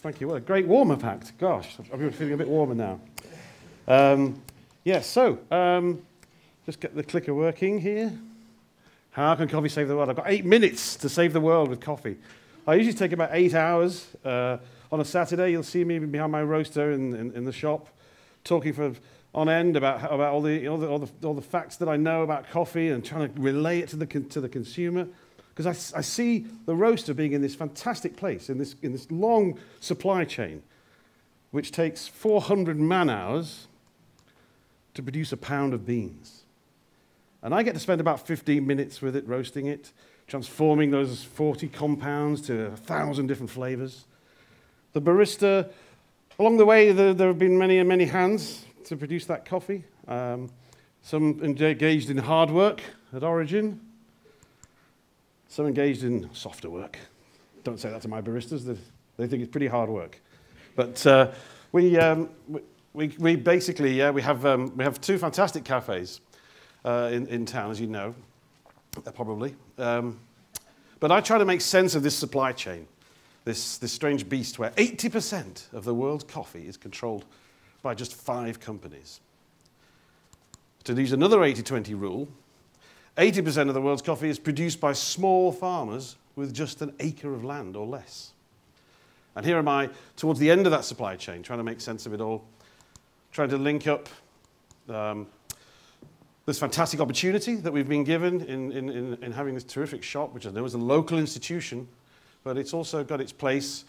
Thank you. What a great warm up act. Gosh, I'm feeling a bit warmer now. So just get the clicker working here. How can coffee save the world? I've got 8 minutes to save the world with coffee. I usually take about 8 hours. On a Saturday, you'll see me behind my roaster in the shop, talking for on end about all the facts that I know about coffee and trying to relay it to the consumer. Because I see the roaster being in this fantastic place, in this long supply chain, which takes 400 man-hours to produce a pound of beans. And I get to spend about 15 minutes with it, roasting it, transforming those 40 compounds to 1,000 different flavors. The barista, along the way, there have been many and many hands to produce that coffee. Some engaged in hard work at origin. Some engaged in softer work. Don't say that to my baristas. They think it's pretty hard work. But we basically, yeah, we have two fantastic cafes in town, as you know, probably. But I try to make sense of this supply chain, this strange beast where 80% of the world's coffee is controlled by just 5 companies. To use another 80-20 rule, 80% of the world's coffee is produced by small farmers with just an acre of land or less. And here am I, towards the end of that supply chain, trying to make sense of it all, trying to link up this fantastic opportunity that we've been given in having this terrific shop, which I know is a local institution, but it's also got its place.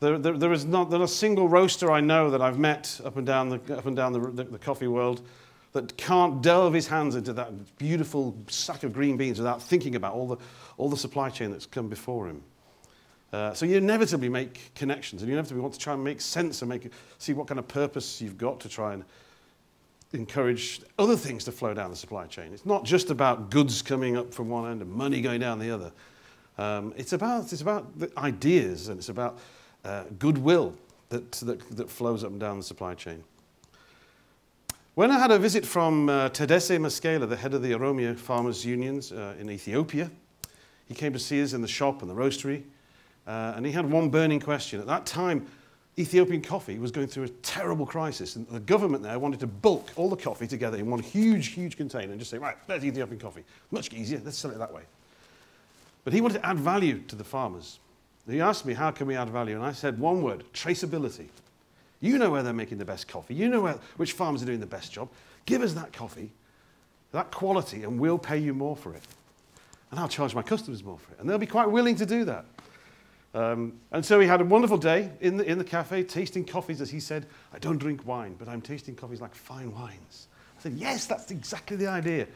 There is not a single roaster I know that I've met up and down the coffee world that can't delve his hands into that beautiful sack of green beans without thinking about all the supply chain that's come before him. So you inevitably make connections, and you inevitably want to try and make sense and see what kind of purpose you've got to try and encourage other things to flow down the supply chain. It's not just about goods coming up from one end and money going down the other. It's about the ideas, and it's about goodwill that flows up and down the supply chain. When I had a visit from Tedesse Mekale, the head of the Oromia Farmers' Unions in Ethiopia, he came to see us in the shop and the roastery, and he had one burning question. At that time, Ethiopian coffee was going through a terrible crisis, and the government there wanted to bulk all the coffee together in one huge, huge container and just say, right, there's Ethiopian coffee. Much easier, let's sell it that way. But he wanted to add value to the farmers. He asked me, how can we add value? And I said one word, traceability. You know where they're making the best coffee. You know which farms are doing the best job. Give us that coffee, that quality, and we'll pay you more for it. And I'll charge my customers more for it. And they'll be quite willing to do that. And so we had a wonderful day in the cafe, tasting coffees, as he said. I don't drink wine, but I'm tasting coffees like fine wines. I said, yes, that's exactly the idea.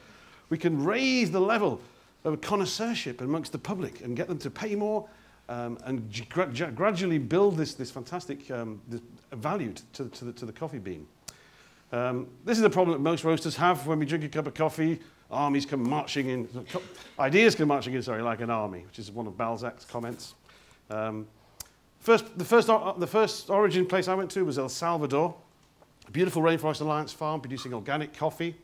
We can raise the level of connoisseurship amongst the public and get them to pay more and gradually build this fantastic value to the coffee bean. This is the problem that most roasters have when we drink a cup of coffee. Armies come marching in, ideas come marching in, sorry, like an army, which is one of Balzac's comments. The first origin place I went to was El Salvador, a beautiful Rainforest Alliance farm producing organic coffee.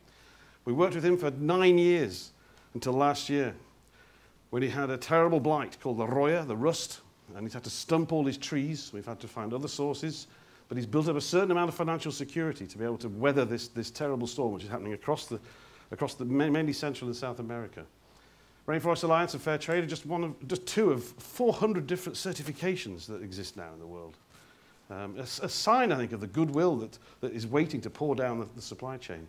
We worked with him for 9 years until last year, when he had a terrible blight called the Roya, the rust, and he's had to stump all his trees. We've had to find other sources, but he's built up a certain amount of financial security to be able to weather this terrible storm, which is happening across the mainly Central and South America. Rainforest Alliance and Fair Trade are just two of 400 different certifications that exist now in the world. A sign, I think, of the goodwill that is waiting to pour down the supply chain.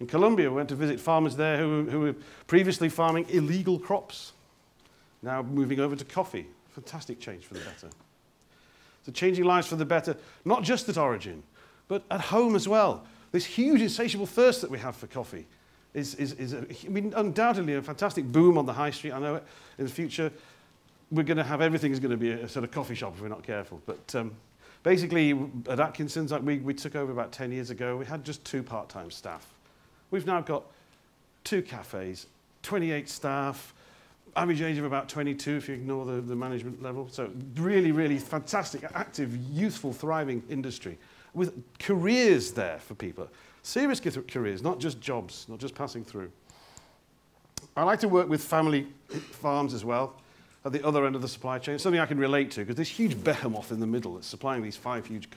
In Colombia, we went to visit farmers there who were previously farming illegal crops, now moving over to coffee. Fantastic change for the better. So changing lives for the better, not just at origin, but at home as well. This huge insatiable thirst that we have for coffee is undoubtedly a fantastic boom on the high street. I know in the future we're going to have everything is going to be a sort of coffee shop if we're not careful. But basically at Atkinson's, we took over about 10 years ago. We had just 2 part-time staff. We've now got 2 cafes, 28 staff, average age of about 22 if you ignore the management level. So really, really fantastic, active, youthful, thriving industry with careers there for people. Serious careers, not just jobs, not just passing through. I like to work with family farms as well. at the other end of the supply chain, something I can relate to, because this huge behemoth in the middle that's supplying these five huge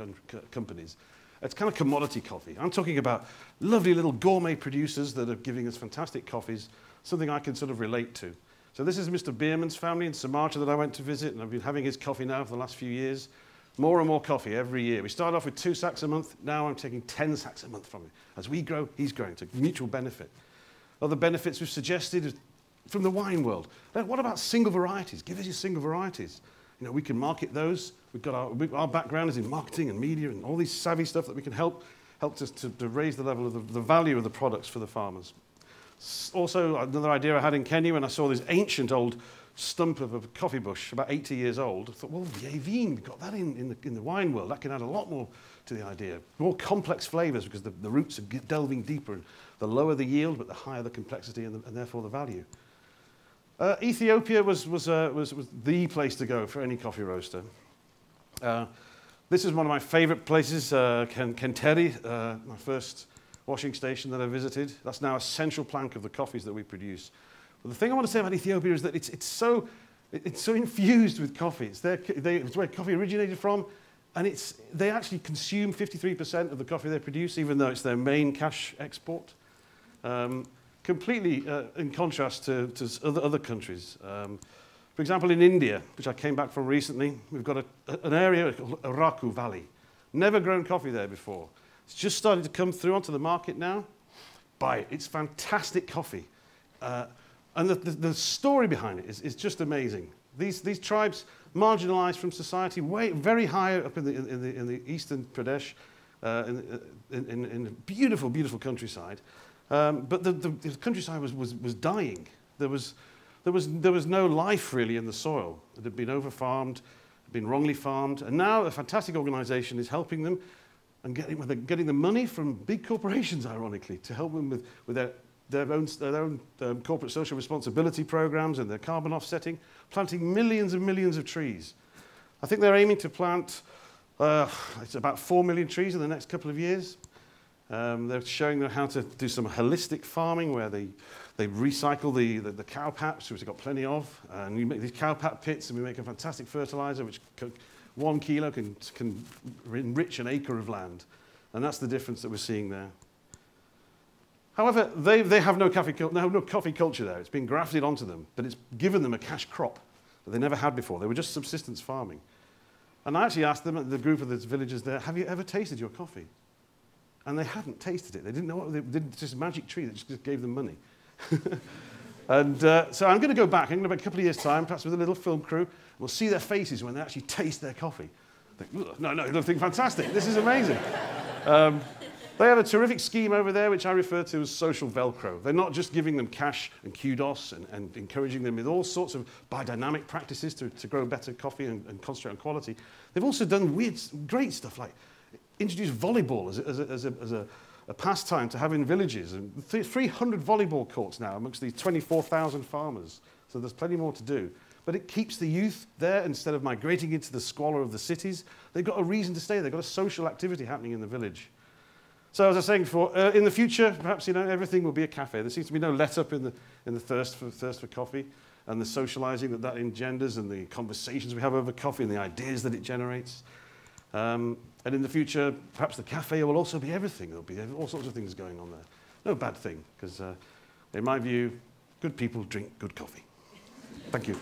companies, it's kind of commodity coffee. I'm talking about lovely little gourmet producers that are giving us fantastic coffees, something I can sort of relate to. So this is Mr. Bierman's family in Sumatra that I went to visit, and I've been having his coffee now for the last few years. More and more coffee every year. We started off with 2 sacks a month, now I'm taking 10 sacks a month from him. As we grow, he's growing. It's a mutual benefit. Other benefits we've suggested from the wine world. What about single varieties? Give us your single varieties. You know, we can market those. We've got our background is in marketing and media and all these savvy stuff that we can help us to raise the level of the value of the products for the farmers. Also, another idea I had in Kenya when I saw this ancient old stump of a coffee bush, about 80 years old, I thought, well, Yavin, we've got that in the wine world. That can add a lot more to the idea. More complex flavours because the roots are delving deeper. And the lower the yield, but the higher the complexity and therefore the value. Ethiopia was the place to go for any coffee roaster. This is one of my favourite places, Kenteri, my first washing station that I visited. That's now a central plank of the coffees that we produce. But the thing I want to say about Ethiopia is that it's so infused with coffee. It's where coffee originated from, and they actually consume 53% of the coffee they produce, even though it's their main cash export. Completely in contrast to other countries. For example, in India, which I came back from recently, we've got an area called Araku Valley. Never grown coffee there before. It's just starting to come through onto the market now. Buy it. It's fantastic coffee. And the story behind it is just amazing. These tribes, marginalized from society, very high up in the eastern Pradesh, in beautiful, beautiful countryside. But the countryside was dying. There was no life really in the soil. It had been over-farmed, been wrongly farmed, and now a fantastic organisation is helping them and getting the money from big corporations, ironically, to help them with their own corporate social responsibility programs and their carbon offsetting, planting millions and millions of trees. I think they're aiming to plant it's about 4 million trees in the next couple of years. They're showing them how to do some holistic farming where they recycle the cow paps, which they've got plenty of, and you make these cow pap pits and we make a fantastic fertilizer, which 1 kilo can enrich an acre of land. And that's the difference that we're seeing there. However, they have no coffee culture there. It's been grafted onto them, but it's given them a cash crop that they never had before. They were just subsistence farming. And I actually asked them, the group of the villagers there, have you ever tasted your coffee? And they hadn't tasted it. They didn't know what they did. It's just a magic tree that just gave them money. And so I'm going to go back in about a couple of years' time, perhaps with a little film crew. We'll see their faces when they actually taste their coffee. Think, no, they'll think, fantastic. This is amazing. They have a terrific scheme over there, which I refer to as social Velcro. They're not just giving them cash and kudos and encouraging them with all sorts of biodynamic practices to grow better coffee and concentrate on quality. They've also done great stuff like introduce volleyball as a pastime to have in villages. And 300 volleyball courts now amongst these 24,000 farmers. So there's plenty more to do. But it keeps the youth there instead of migrating into the squalor of the cities. They've got a reason to stay. They've got a social activity happening in the village. So as I was saying before, in the future, perhaps, you know, everything will be a cafe. There seems to be no let-up in the thirst for coffee and the socializing that engenders and the conversations we have over coffee and the ideas that it generates. And in the future, perhaps the cafe will also be everything. There'll be all sorts of things going on there. No bad thing, because in my view, good people drink good coffee. Thank you.